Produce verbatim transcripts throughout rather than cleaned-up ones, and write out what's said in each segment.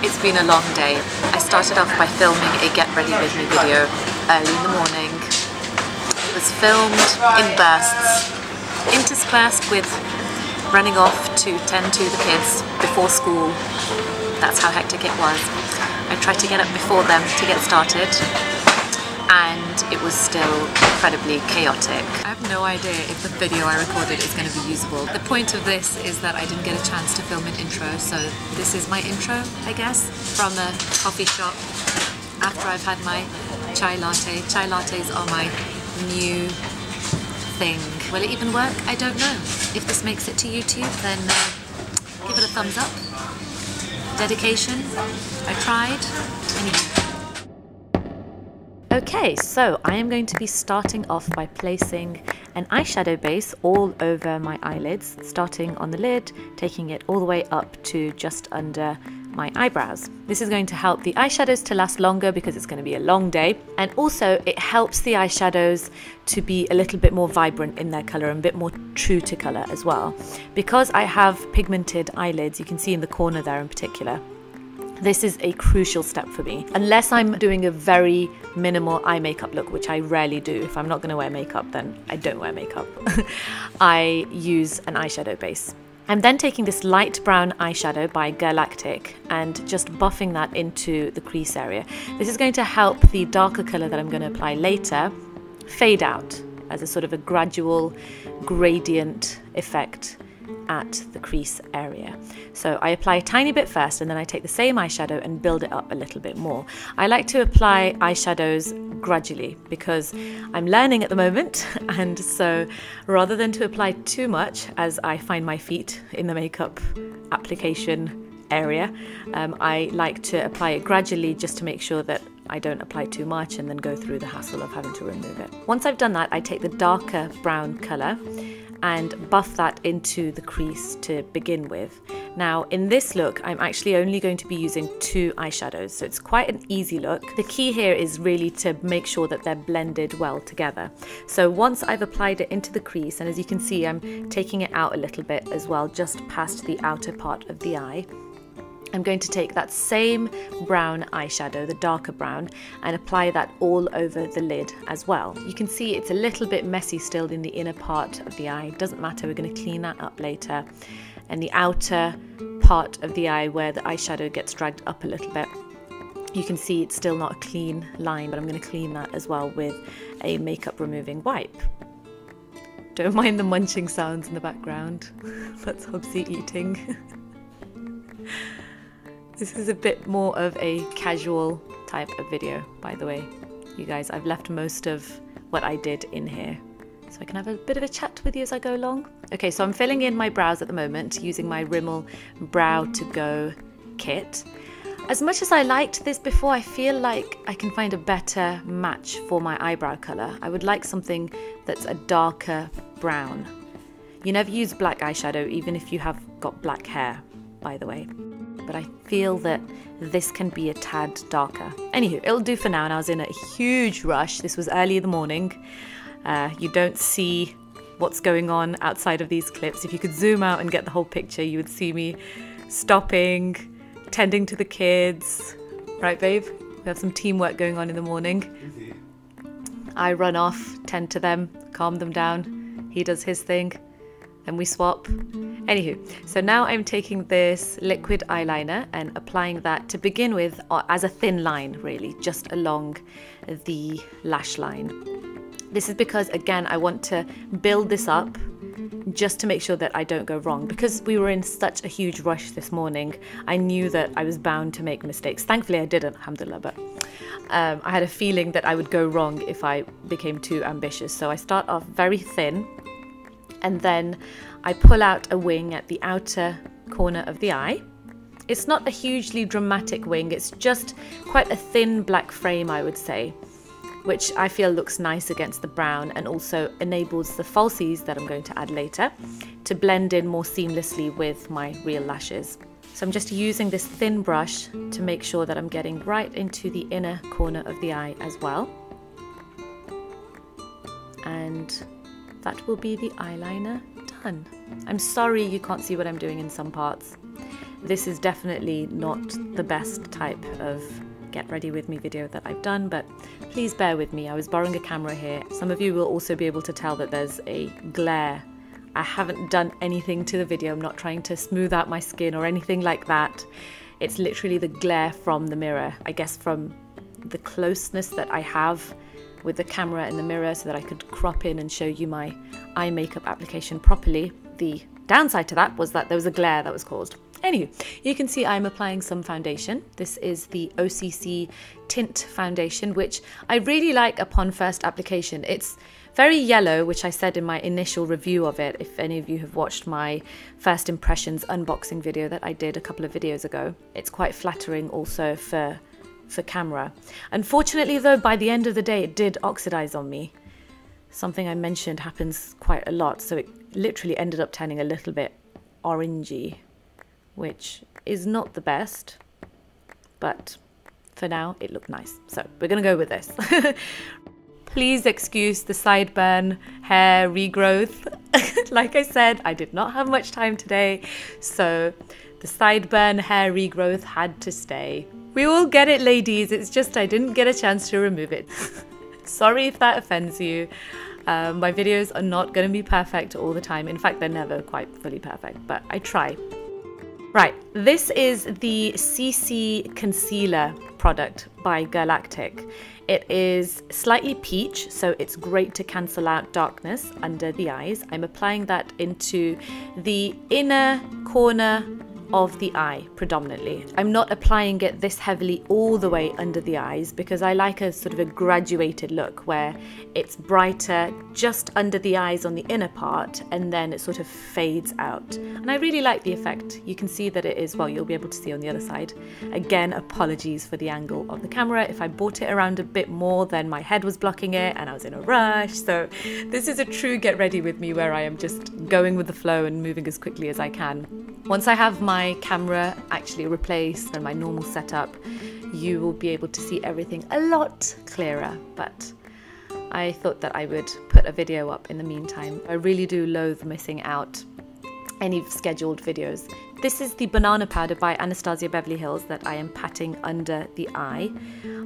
It's been a long day. I started off by filming a Get Ready With Me video early in the morning. It was filmed in bursts, interspersed with running off to tend to the kids before school. That's how hectic it was. I tried to get up before them to get started, and it was still incredibly chaotic. I have no idea if the video I recorded is going to be usable. The point of this is that I didn't get a chance to film an intro, so this is my intro, I guess, from a coffee shop after I've had my chai latte. Chai lattes are my new thing. Will it even work? I don't know. If this makes it to YouTube, then uh, give it a thumbs up. Dedication. I tried. Anyway. Okay, so I am going to be starting off by placing an eyeshadow base all over my eyelids, starting on the lid, taking it all the way up to just under my eyebrows. This is going to help the eyeshadows to last longer because it's going to be a long day, and also it helps the eyeshadows to be a little bit more vibrant in their colour and a bit more true to colour as well. Because I have pigmented eyelids, you can see in the corner there in particular, this is a crucial step for me. Unless I'm doing a very minimal eye makeup look, which I rarely do. If I'm not going to wear makeup, then I don't wear makeup. I use an eyeshadow base. I'm then taking this light brown eyeshadow by Girlactik and just buffing that into the crease area. This is going to help the darker colour that I'm going to apply later fade out as a sort of a gradual gradient effect at the crease area. So I apply a tiny bit first, and then I take the same eyeshadow and build it up a little bit more. I like to apply eyeshadows gradually because I'm learning at the moment, and so rather than to apply too much as I find my feet in the makeup application area, um, I like to apply it gradually just to make sure that I don't apply too much and then go through the hassle of having to remove it. Once I've done that, I take the darker brown colour and buff that into the crease to begin with. Now in this look I'm actually only going to be using two eyeshadows, so it's quite an easy look. The key here is really to make sure that they're blended well together. So once I've applied it into the crease, and as you can see I'm taking it out a little bit as well, just past the outer part of the eye, I'm going to take that same brown eyeshadow, the darker brown, and apply that all over the lid as well. You can see it's a little bit messy still in the inner part of the eye. Doesn't matter, we're going to clean that up later. And the outer part of the eye where the eyeshadow gets dragged up a little bit, you can see it's still not a clean line, but I'm going to clean that as well with a makeup removing wipe. Don't mind the munching sounds in the background. That's Hobbsy eating. This is a bit more of a casual type of video, by the way. You guys, I've left most of what I did in here, so I can have a bit of a chat with you as I go along. Okay, so I'm filling in my brows at the moment using my Rimmel Brow To Go kit. As much as I liked this before, I feel like I can find a better match for my eyebrow colour. I would like something that's a darker brown. You never use black eyeshadow, even if you have got black hair, by the way. But I feel that this can be a tad darker. Anywho, it'll do for now, and I was in a huge rush. This was early in the morning. Uh, you don't see what's going on outside of these clips. If you could zoom out and get the whole picture, you would see me stopping, tending to the kids. Right, babe? We have some teamwork going on in the morning. I run off, tend to them, calm them down. He does his thing. And we swap. Anywho, so now I'm taking this liquid eyeliner and applying that to begin with as a thin line, really, just along the lash line. This is because, again, I want to build this up just to make sure that I don't go wrong. Because we were in such a huge rush this morning, I knew that I was bound to make mistakes. Thankfully, I didn't, alhamdulillah, but um, I had a feeling that I would go wrong if I became too ambitious. So I start off very thin, and then I pull out a wing at the outer corner of the eye. It's not a hugely dramatic wing, it's just quite a thin black frame, I would say, which I feel looks nice against the brown and also enables the falsies that I'm going to add later to blend in more seamlessly with my real lashes. So I'm just using this thin brush to make sure that I'm getting right into the inner corner of the eye as well. And that will be the eyeliner done. I'm sorry you can't see what I'm doing in some parts. This is definitely not the best type of get ready with me video that I've done, but please bear with me. I was borrowing a camera here. Some of you will also be able to tell that there's a glare. I haven't done anything to the video. I'm not trying to smooth out my skin or anything like that. It's literally the glare from the mirror, I guess, from the closeness that I have with the camera and the mirror so that I could crop in and show you my eye makeup application properly. The downside to that was that there was a glare that was caused. Anywho, you can see I'm applying some foundation. This is the O C C Tint Foundation, which I really like upon first application. It's very yellow, which I said in my initial review of it, if any of you have watched my first impressions unboxing video that I did a couple of videos ago. It's quite flattering also for, for camera. Unfortunately though, by the end of the day, it did oxidize on me. Something I mentioned happens quite a lot, so it literally ended up turning a little bit orangey, which is not the best, but for now it looked nice. So we're gonna go with this. Please excuse the sideburn, hair regrowth. Like I said, I did not have much time today, so the sideburn hair regrowth had to stay. We all get it, ladies, it's just I didn't get a chance to remove it. Sorry if that offends you. Um, my videos are not gonna be perfect all the time. In fact, they're never quite fully perfect, but I try. Right, this is the C C Concealer product by Girlactik. It is slightly peach, so it's great to cancel out darkness under the eyes. I'm applying that into the inner corner of the eye predominantly. I'm not applying it this heavily all the way under the eyes because I like a sort of a graduated look where it's brighter just under the eyes on the inner part and then it sort of fades out. And I really like the effect. You can see that it is, well, you'll be able to see on the other side. Again, apologies for the angle of the camera. If I brought it around a bit more, then my head was blocking it and I was in a rush. So this is a true get ready with me where I am just going with the flow and moving as quickly as I can. Once I have my camera actually replaced and my normal setup, you will be able to see everything a lot clearer, but I thought that I would put a video up in the meantime. I really do loathe missing out any scheduled videos. This is the banana powder by Anastasia Beverly Hills that I am patting under the eye.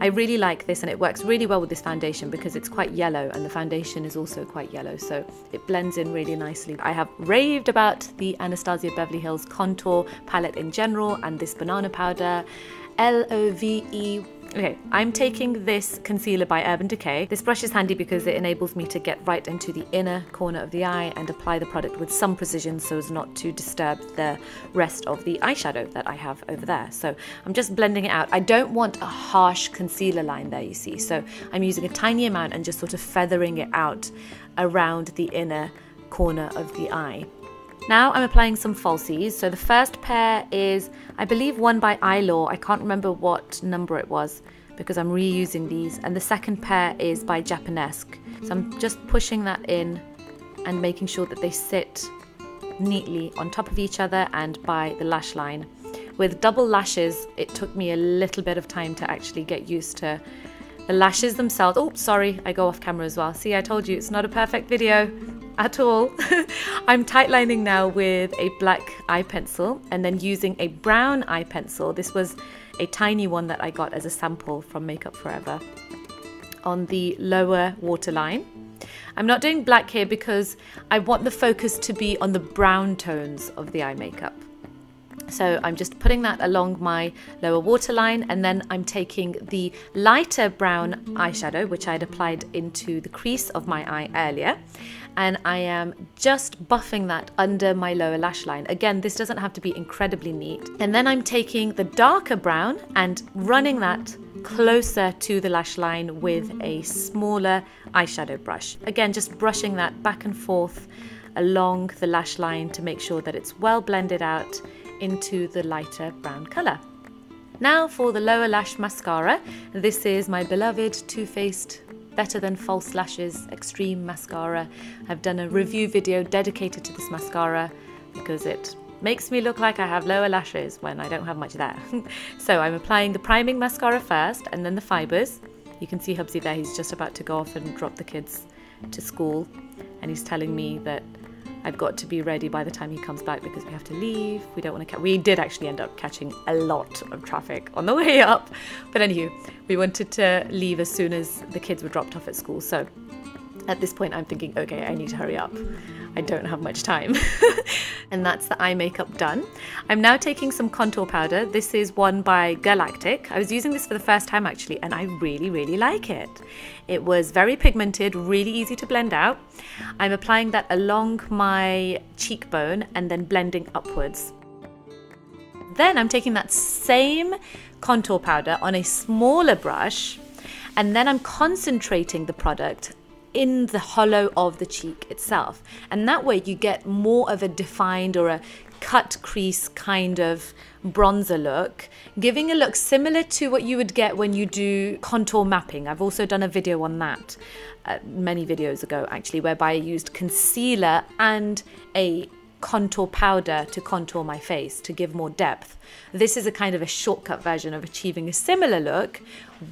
I really like this and it works really well with this foundation because it's quite yellow and the foundation is also quite yellow, so it blends in really nicely. I have raved about the Anastasia Beverly Hills contour palette in general and this banana powder, L O V E. Okay, I'm taking this concealer by Urban Decay. This brush is handy because it enables me to get right into the inner corner of the eye and apply the product with some precision so as not to disturb the rest of the eyeshadow that I have over there. So I'm just blending it out. I don't want a harsh concealer line there, you see. So I'm using a tiny amount and just sort of feathering it out around the inner corner of the eye. Now I'm applying some falsies. So the first pair is, I believe, one by Eylure. I can't remember what number it was because I'm reusing these. And the second pair is by Japonesque. So I'm just pushing that in and making sure that they sit neatly on top of each other and by the lash line. With double lashes, it took me a little bit of time to actually get used to the lashes themselves. Oh, sorry, I go off camera as well. See, I told you it's not a perfect video at all. I'm tightlining now with a black eye pencil and then using a brown eye pencil. This was a tiny one that I got as a sample from Makeup Forever on the lower waterline. I'm not doing black here because I want the focus to be on the brown tones of the eye makeup. So I'm just putting that along my lower waterline and then I'm taking the lighter brown eyeshadow, which I'd applied into the crease of my eye earlier, and I am just buffing that under my lower lash line. Again, this doesn't have to be incredibly neat. And then I'm taking the darker brown and running that closer to the lash line with a smaller eyeshadow brush. Again, just brushing that back and forth along the lash line to make sure that it's well blended out into the lighter brown color. Now for the lower lash mascara. This is my beloved Too Faced Better Than False Lashes Extreme Mascara. I've done a review video dedicated to this mascara because it makes me look like I have lower lashes when I don't have much there. So I'm applying the priming mascara first and then the fibers. You can see Hubsy there, he's just about to go off and drop the kids to school and he's telling me that I've got to be ready by the time he comes back because we have to leave. We don't want to. We did actually end up catching a lot of traffic on the way up, but anywho, we wanted to leave as soon as the kids were dropped off at school. So at this point, I'm thinking, okay, I need to hurry up. I don't have much time. And that's the eye makeup done. I'm now taking some contour powder. This is one by Girlactik. I was using this for the first time actually, and I really, really like it. It was very pigmented, really easy to blend out. I'm applying that along my cheekbone and then blending upwards. Then I'm taking that same contour powder on a smaller brush, and then I'm concentrating the product in the hollow of the cheek itself, and that way you get more of a defined or a cut crease kind of bronzer look, giving a look similar to what you would get when you do contour mapping. I've also done a video on that uh, many videos ago actually, whereby I used concealer and a contour powder to contour my face to give more depth. This is a kind of a shortcut version of achieving a similar look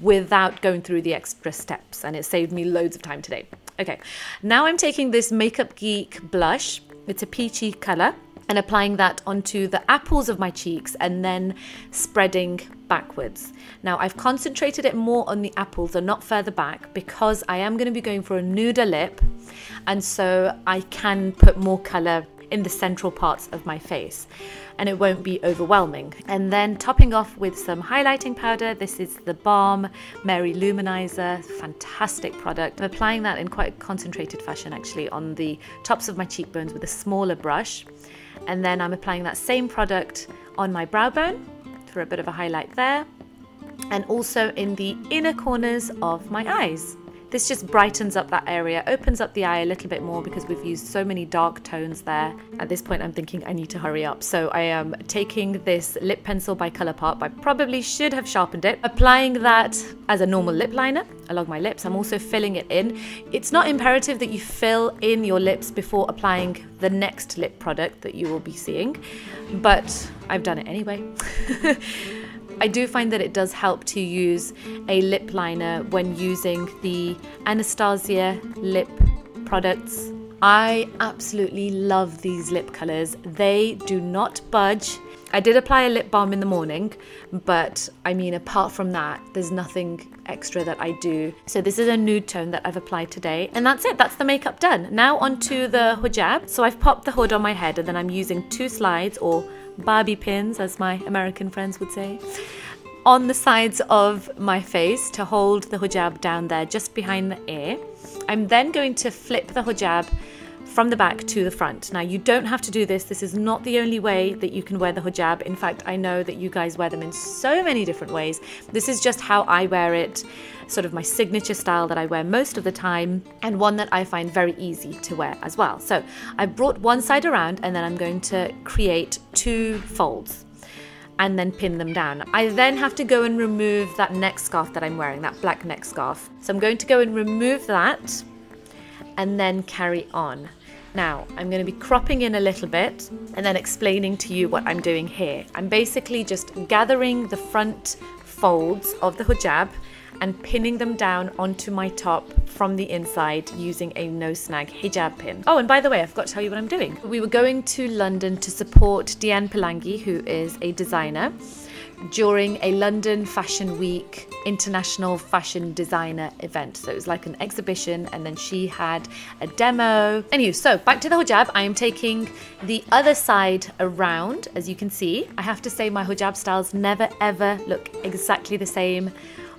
without going through the extra steps, and it saved me loads of time today. Okay, now I'm taking this Makeup Geek blush, it's a peachy color, and applying that onto the apples of my cheeks and then spreading backwards. Now I've concentrated it more on the apples and not further back because I am going to be going for a nuder lip, and so I can put more color in the central parts of my face and it won't be overwhelming. And then topping off with some highlighting powder. This is the Balm Mary-Lou Manizer, fantastic product. I'm applying that in quite a concentrated fashion actually on the tops of my cheekbones with a smaller brush, and then I'm applying that same product on my brow bone for a bit of a highlight there, and also in the inner corners of my eyes. This just brightens up that area, opens up the eye a little bit more because we've used so many dark tones there. At this point, I'm thinking I need to hurry up. So I am taking this lip pencil by ColourPop. I probably should have sharpened it. Applying that as a normal lip liner along my lips. I'm also filling it in. It's not imperative that you fill in your lips before applying the next lip product that you will be seeing, but I've done it anyway. I do find that it does help to use a lip liner when using the Anastasia lip products. I absolutely love these lip colors. They do not budge. I did apply a lip balm in the morning, but I mean, apart from that, there's nothing extra that I do. So this is a nude tone that I've applied today, and that's it, that's the makeup done. Now onto the hijab. So I've popped the hood on my head, and then I'm using two slides, or Barbie pins as my American friends would say, on the sides of my face to hold the hijab down there just behind the ear. I'm then going to flip the hijab from the back to the front. Now you don't have to do this, this is not the only way that you can wear the hijab. In fact, I know that you guys wear them in so many different ways. This is just how I wear it, sort of my signature style that I wear most of the time, and one that I find very easy to wear as well. So I brought one side around, and then I'm going to create two folds and then pin them down. I then have to go and remove that neck scarf that I'm wearing, that black neck scarf. So I'm going to go and remove that and then carry on. Now, I'm going to be cropping in a little bit and then explaining to you what I'm doing here. I'm basically just gathering the front folds of the hijab and pinning them down onto my top from the inside using a no snag hijab pin. Oh, and by the way, I forgot to tell you what I'm doing. We were going to London to support Dian Pelangi, who is a designer, during a London Fashion Week international fashion designer event. So it was like an exhibition, and then she had a demo. Anyway, so back to the hijab. I am taking the other side around, as you can see. I have to say my hijab styles never ever look exactly the same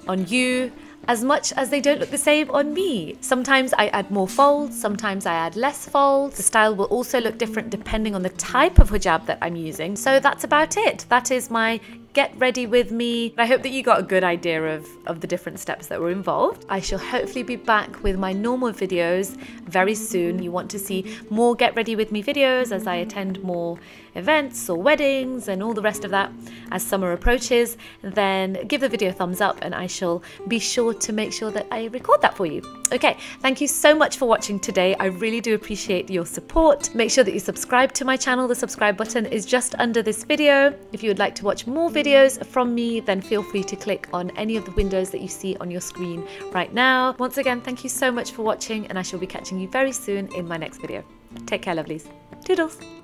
on you as much as they don't look the same on me. Sometimes I add more folds, sometimes I add less folds. The style will also look different depending on the type of hijab that I'm using. So that's about it. That is my get ready with me. I hope that you got a good idea of, of the different steps that were involved. I shall hopefully be back with my normal videos very soon. You want to see more get ready with me videos as I attend more events or weddings and all the rest of that as summer approaches, then give the video a thumbs up and I shall be sure to make sure that I record that for you. Okay, thank you so much for watching today. I really do appreciate your support. Make sure that you subscribe to my channel. The subscribe button is just under this video. If you would like to watch more videos videos from me, then feel free to click on any of the windows that you see on your screen right now. Once again, thank you so much for watching, and I shall be catching you very soon in my next video. Take care, lovelies. Toodles.